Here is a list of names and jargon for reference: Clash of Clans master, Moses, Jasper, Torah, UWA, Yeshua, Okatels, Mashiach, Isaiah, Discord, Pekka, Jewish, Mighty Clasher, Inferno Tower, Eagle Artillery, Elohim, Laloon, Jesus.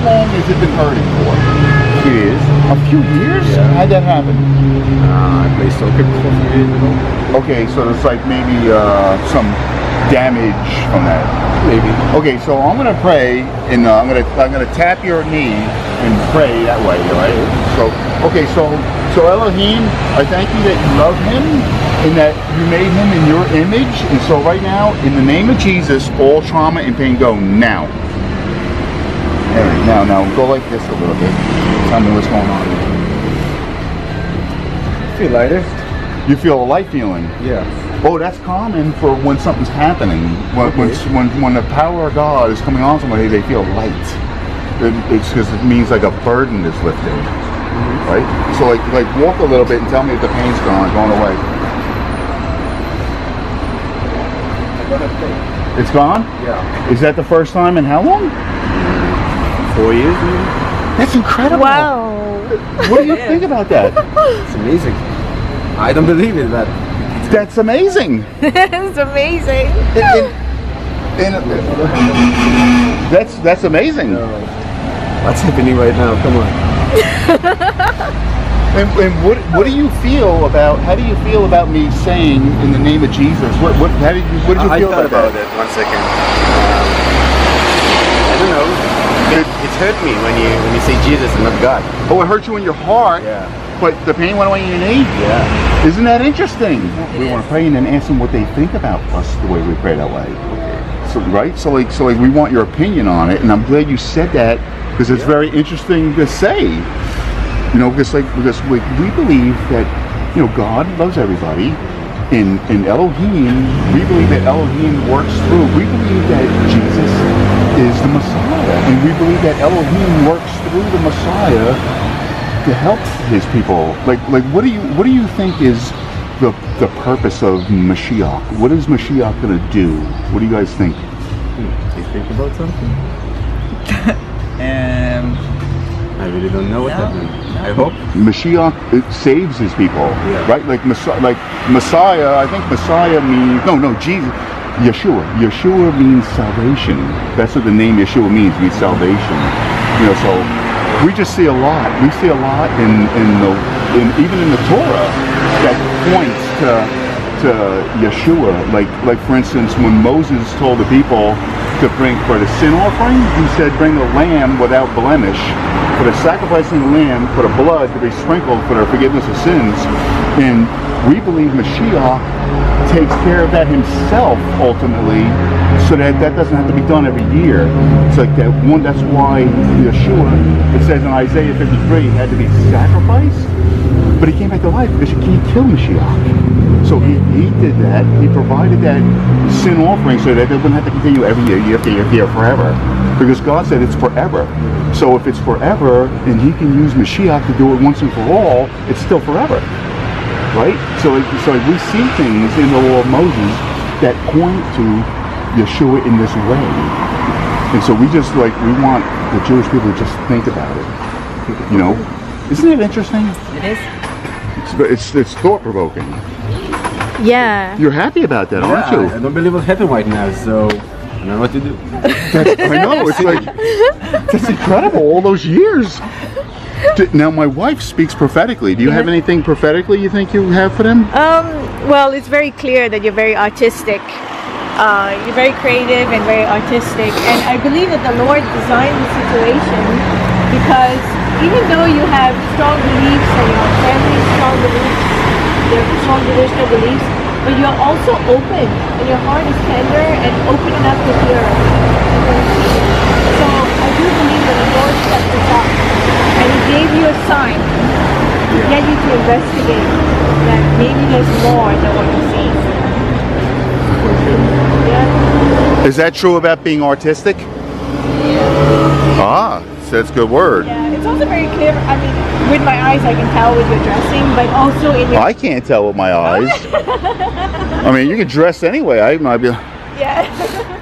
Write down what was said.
How long has it been hurting for? A few years. A few years? Yeah. How'd that happen? I played soccer for a few years ago. Okay, so there's like maybe some damage from that. Maybe. Okay, so I'm gonna pray, and I'm gonna tap your knee and pray that way, all right? So okay, so Elohim, I thank you that you love him and that you made him in your image, and so right now, in the name of Jesus, all trauma and pain go now. All right, now go like this a little bit. Tell me what's going on. I feel lighter. You feel a light feeling? Yeah. Oh, that's common for when something's happening. When the power of God is coming on somebody, they feel light. It's because it means like a burden is lifted, right? So like walk a little bit and tell me if the pain's gone away. It's gone? Yeah. Is that the first time in how long? 4 years, maybe. That's incredible. Wow. What do you think about that? It's amazing. I don't believe it, but... That's amazing. It's amazing. That's amazing. What's happening right now? Come on. And what do you feel about? How do you feel about me saying in the name of Jesus? How did you feel about that? One second. I don't know. It hurt me when you say Jesus and not God. Oh, it hurt you in your heart. Yeah. But the pain went away in your knee? Yeah. Isn't that interesting? We want to pray and then ask them what they think about us the way we pray that way. Okay. So, right? So like we want your opinion on it, and I'm glad you said that because it's very interesting to say. You know, because we believe that, you know, God loves everybody. In Elohim, we believe that Elohim works through. We believe that Jesus is the Messiah. And we believe that Elohim works through the Messiah to help his people. Like what do you think is the purpose of Mashiach? What is Mashiach going to do? What do you guys think? Do you think about something? I really don't know what that means. No. I hope Mashiach saves his people, right? Like Messiah. I think Messiah means Jesus. Yeshua. Yeshua means salvation. That's what the name Yeshua means. It means salvation. You know, so. We just see a lot. We see a lot even in the Torah that points to Yeshua. Like for instance, when Moses told the people to bring for the sin offering, he said, "Bring the lamb without blemish, for the sacrificing the lamb, for the blood to be sprinkled for the forgiveness of sins." And we believe Mashiach takes care of that himself ultimately, so that doesn't have to be done every year. It's like that one, that's why Yeshua, it says in Isaiah 53, had to be sacrificed, but he came back to life because you can't kill Mashiach. So he did that, he provided that sin offering so that they wouldn't have to continue every year forever. Because God said it's forever. So if it's forever, and he can use Mashiach to do it once and for all, it's still forever. Right? So we see things in the law of Moses that point to Yeshua in this way, and so we just we want the Jewish people to just think about it. You know, isn't it interesting? It is. It's thought provoking. Yeah. You're happy about that, aren't you? I don't believe what's happening right now, so I don't know what to do. I know. It's that's incredible. All those years. Now my wife speaks prophetically. Do you have anything prophetically you think you have for them? Well, it's very clear that you're very artistic. You're very creative and very artistic, and I believe that the Lord designed the situation because even though you have strong beliefs and your family strong beliefs, but you're also open and your heart is tender and open enough to hear. So I do believe that the Lord set this up and he gave you a sign to get you to investigate that maybe there's more than what you see. Is that true about being artistic? Yeah. So that's a good word. Yeah, it's also very clear. I mean, with my eyes I can tell with your dressing, but also in your... I can't tell with my eyes. I mean, you can dress anyway. I might be... Yeah.